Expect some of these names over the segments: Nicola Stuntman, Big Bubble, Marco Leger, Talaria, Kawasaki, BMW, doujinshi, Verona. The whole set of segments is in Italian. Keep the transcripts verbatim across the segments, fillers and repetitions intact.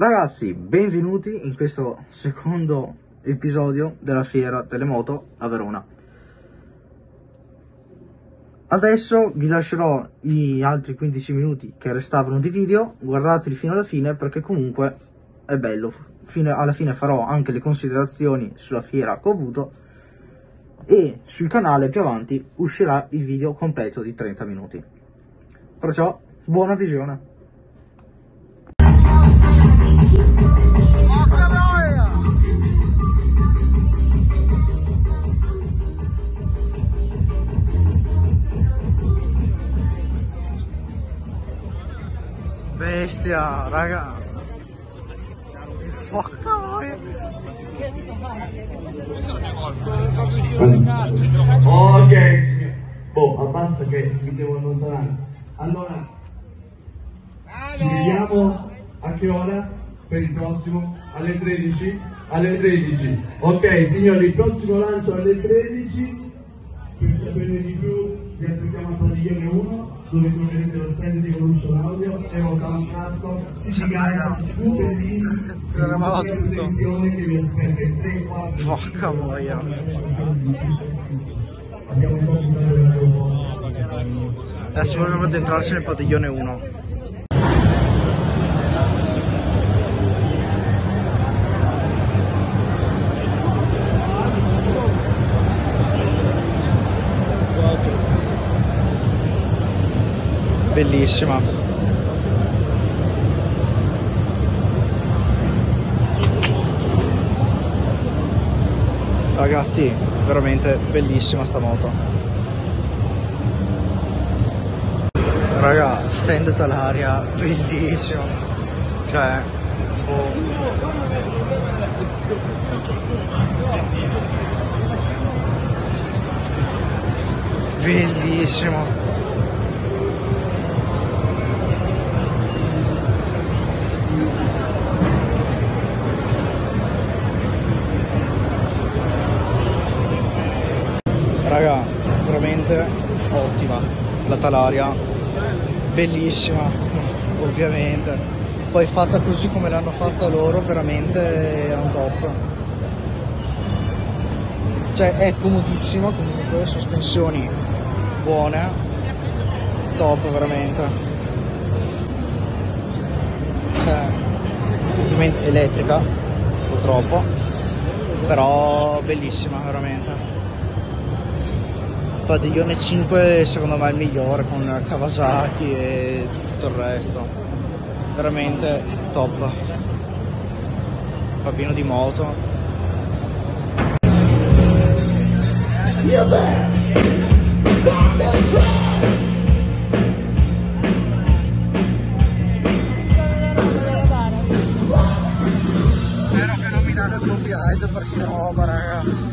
Ragazzi, benvenuti in questo secondo episodio della fiera delle moto a Verona. Adesso vi lascerò gli altri quindici minuti che restavano di video, guardateli fino alla fine perché comunque è bello. Fino alla fine farò anche le considerazioni sulla fiera che ho avuto e sul canale più avanti uscirà il video completo di trenta minuti. Perciò, buona visione! Bestia, raga! Porca noia! Ok! Boh, abbassa che mi devo allontanare. Allora, ci vediamo a che ora? Per il prossimo? Alle tredici? Alle tredici. Ok, signori, il prossimo lancio alle tredici. Per saperne di più, vi aspettiamo a Talaria uno. Dove troverete lo stand di Evolution Audio e lo salto si chiama Tutelini, fermava tutto. Porca boia, adesso vogliamo addentrarci nel padiglione uno. Bellissima. Ragazzi, veramente bellissima sta moto. Raga, stand Talaria, bellissimo. Cioè, boh. Bellissimo. Raga, veramente ottima la Talaria, bellissima ovviamente, poi fatta così come l'hanno fatta loro, veramente è un top. Cioè è comodissima comunque, sospensioni buone, top veramente. Cioè, ovviamente elettrica purtroppo, però bellissima veramente. Padiglione cinque secondo me è il migliore, con Kawasaki e tutto il resto, veramente top. Papino di moto. Spero che non mi danno il copyright per sta roba, raga.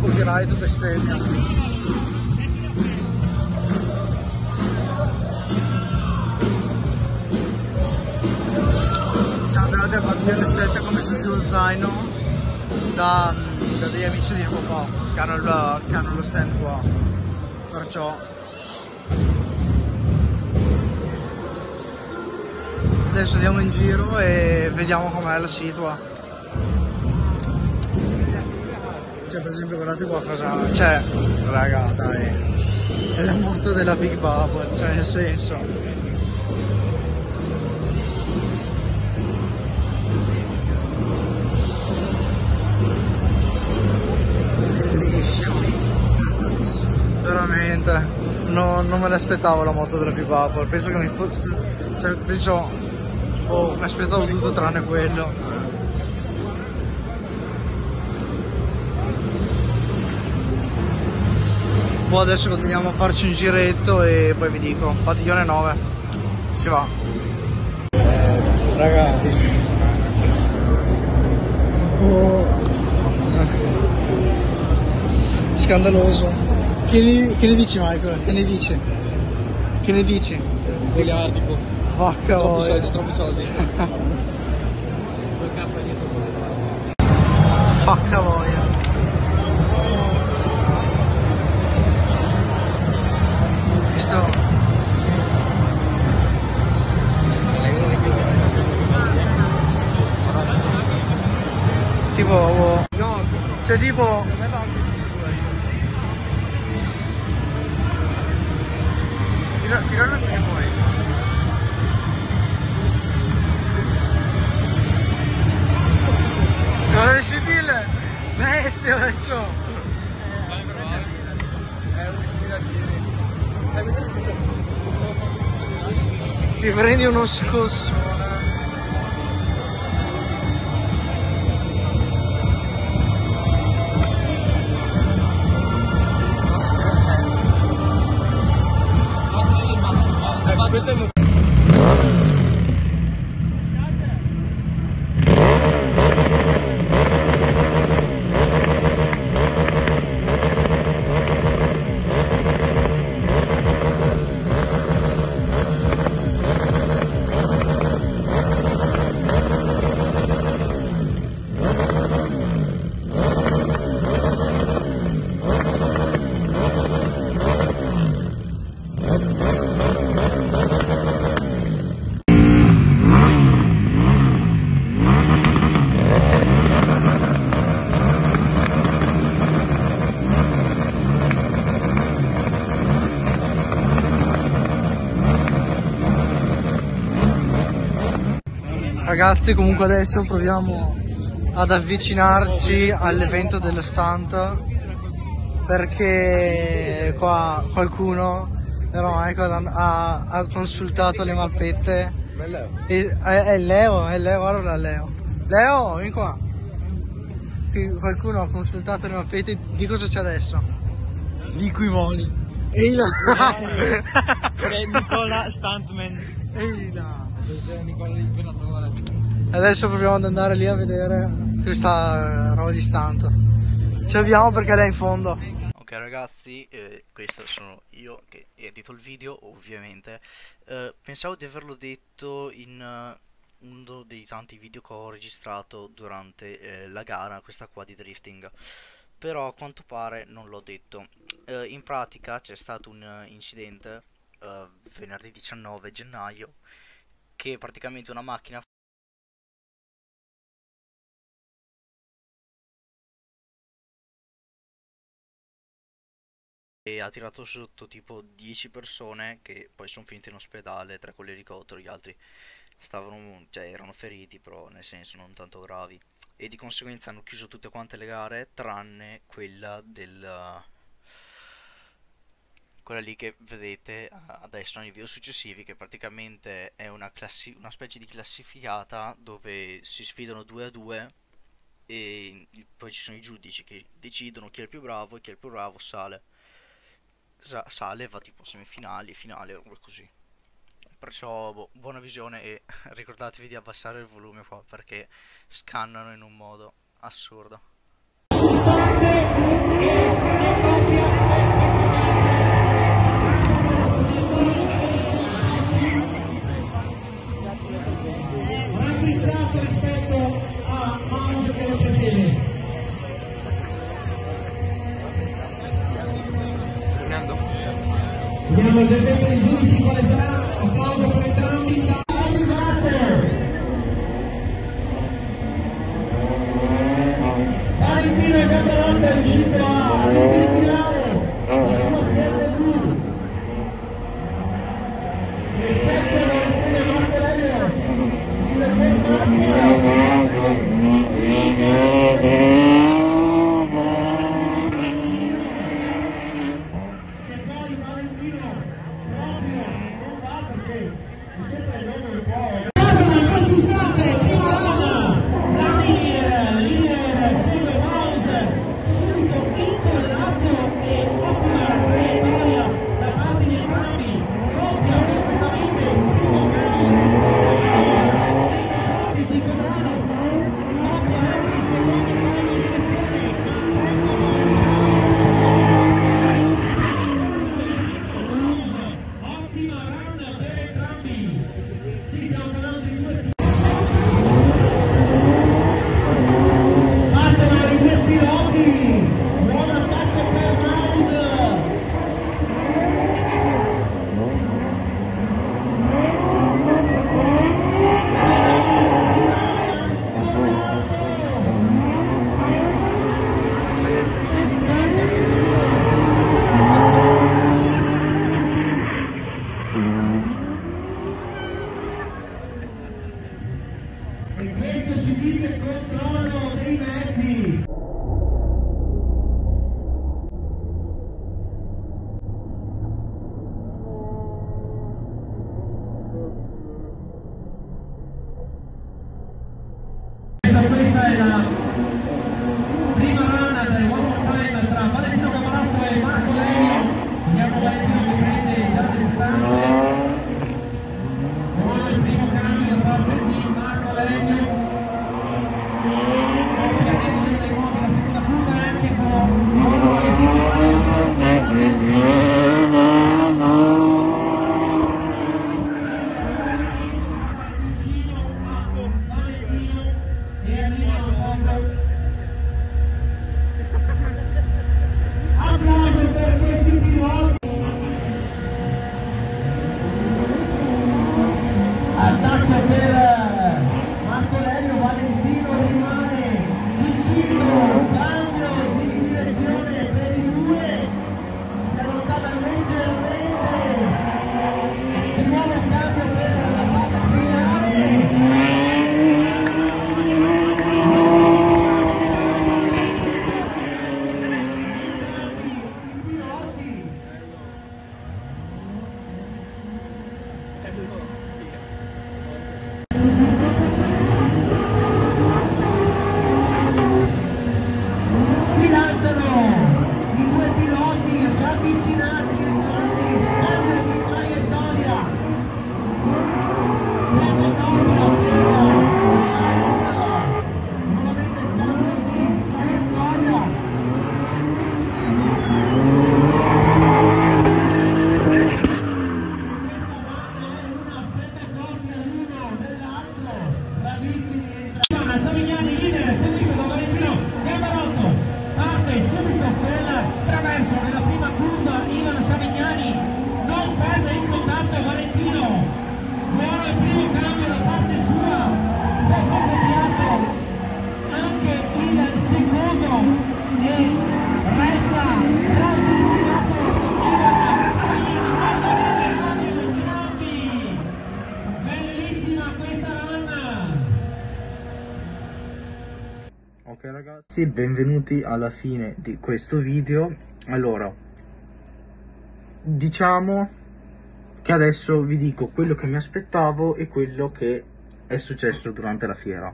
Copyright bestemmia. Siamo andati a partire sette come se sul zaino da, da degli amici di qua che hanno, il, che hanno lo stand qua, perciò adesso andiamo in giro e vediamo com'è la situa. Cioè, per esempio, guardate qua cosa c'è, raga, dai, è la moto della Big Bubble, cioè nel senso. Bellissimo, veramente, no, non me l'aspettavo la moto della Big Bubble, penso che mi fosse, cioè penso, oh, mi aspettavo tutto tranne quello. Adesso continuiamo a farci un giretto e poi vi dico, padiglione nove si va. eh, ragazzi, oh. Scandaloso. Che ne, che ne dici Michael? che ne dici? che ne dici? Miliardico, vacca, troppi soldi, troppi soldi. Facca voglia. tipo... Tirano anche fuori. Sono riusciti il... Bestia, ma ciò! Fai provare. È un'ultima giri. Ti prendi uno scosso. Ragazzi, comunque adesso proviamo ad avvicinarci all'evento dello stunt, perché qua qualcuno, no, Michael, ha, ha consultato le mappette. Ma è Leo? E, è, è Leo, è Leo, guarda Leo. Leo, vieni qua. Qualcuno ha consultato le mappette di cosa c'è adesso? Di Quimoni. Ehi là! Nicola Stuntman. Ehi là! Nicola l'imperatore. Adesso proviamo ad andare lì a vedere questa roba di stunt. Ci avviamo perché è là in fondo. Ok ragazzi, eh, questo sono io che edito il video ovviamente. eh, Pensavo di averlo detto in uh, uno dei tanti video che ho registrato durante eh, la gara, questa qua di drifting. Però a quanto pare non l'ho detto. eh, In pratica c'è stato un incidente uh, venerdì diciannove gennaio, che praticamente una macchina e ha tirato sotto tipo dieci persone che poi sono finite in ospedale, tre con l'elicottero, gli altri stavano, cioè erano feriti, però nel senso non tanto gravi, e di conseguenza hanno chiuso tutte quante le gare tranne quella del... quella lì che vedete adesso nei video successivi, che praticamente è una, una specie di classificata dove si sfidano due a due e poi ci sono i giudici che decidono chi è il più bravo, e chi è il più bravo sale Sa sale va tipo semifinali, finale o così. Perciò boh, buona visione e ricordatevi di abbassare il volume qua perché scannano in un modo assurdo. Vediamo il verdetto dei giudici quale sarà, applauso per entrambi. Arrivate! Valentino e Catalante è riuscito a ripristinare la sua B M W. Perfetto per essere Marco Leger, il per Marco. Prima Lana, la linea, linea, segue Mouse, subito Ok ragazzi, benvenuti alla fine di questo video. Allora, diciamo che adesso vi dico quello che mi aspettavo e quello che è successo durante la fiera.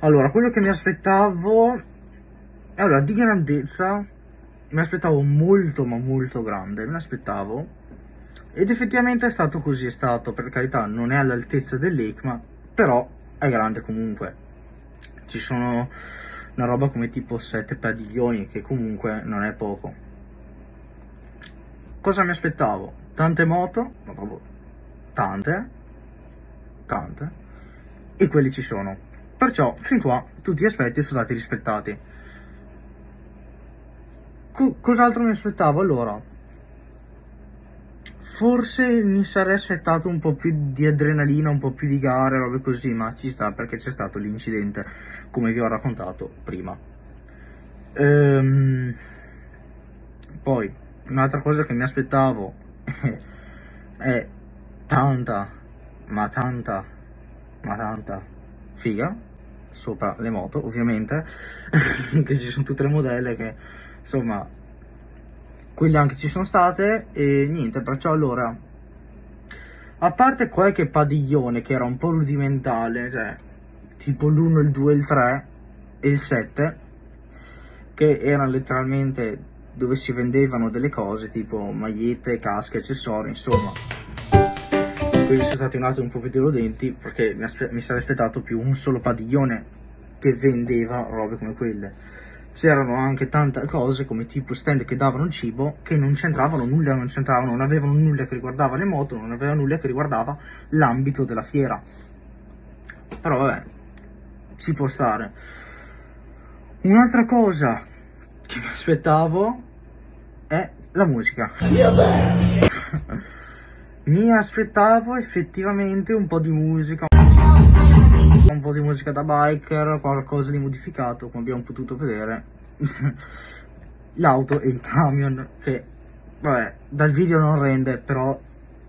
Allora, quello che mi aspettavo, allora, di grandezza mi aspettavo molto ma molto grande, me l'aspettavo, ed effettivamente è stato così, è stato, per carità, non è all'altezza dell'EICMA, però è grande comunque. Ci sono una roba come tipo sette padiglioni, che comunque non è poco. Cosa mi aspettavo? Tante moto, ma proprio tante, tante, e quelli ci sono. Perciò fin qua tutti gli aspetti sono stati rispettati. Co- cos'altro mi aspettavo? Allora, forse mi sarei aspettato un po' più di adrenalina, un po' più di gare, robe così, ma ci sta perché c'è stato l'incidente, come vi ho raccontato prima. Ehm, poi, un'altra cosa che mi aspettavo è tanta, ma tanta, ma tanta figa, sopra le moto ovviamente, che ci sono tutte le modelle che, insomma, quelle anche ci sono state e niente. Perciò allora, a parte qualche padiglione che era un po' rudimentale, cioè tipo l'uno, il due, il tre e il sette, che erano letteralmente dove si vendevano delle cose tipo magliette, casche, accessori, insomma, quindi sono stati un attimo un po' più deludenti, perché mi, mi sarei aspettato più un solo padiglione che vendeva robe come quelle. C'erano anche tante cose come tipo stand che davano cibo, che non c'entravano nulla, non c'entravano, non avevano nulla che riguardava le moto, non avevano nulla che riguardava l'ambito della fiera. Però vabbè, ci può stare. Un'altra cosa che mi aspettavo è la musica. Mi aspettavo effettivamente un po' di musica, un po' di musica da biker, qualcosa di modificato, come abbiamo potuto vedere. L'auto e il camion, che vabbè, dal video non rende, però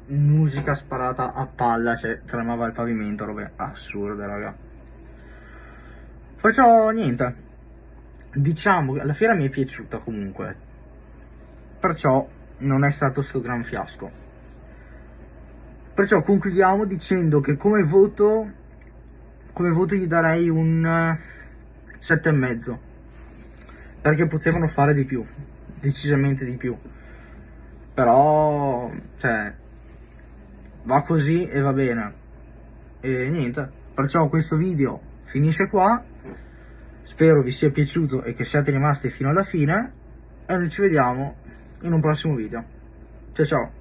musica sparata a palla, cioè tremava il pavimento, robe assurde, raga. Perciò niente, diciamo che la fiera mi è piaciuta comunque, perciò non è stato sto gran fiasco. Perciò concludiamo dicendo che come voto, come voto gli darei un sette e mezzo, perché potevano fare di più, decisamente di più, però cioè va così e va bene e niente. Perciò questo video finisce qua, spero vi sia piaciuto e che siate rimasti fino alla fine, e noi ci vediamo in un prossimo video. Ciao ciao!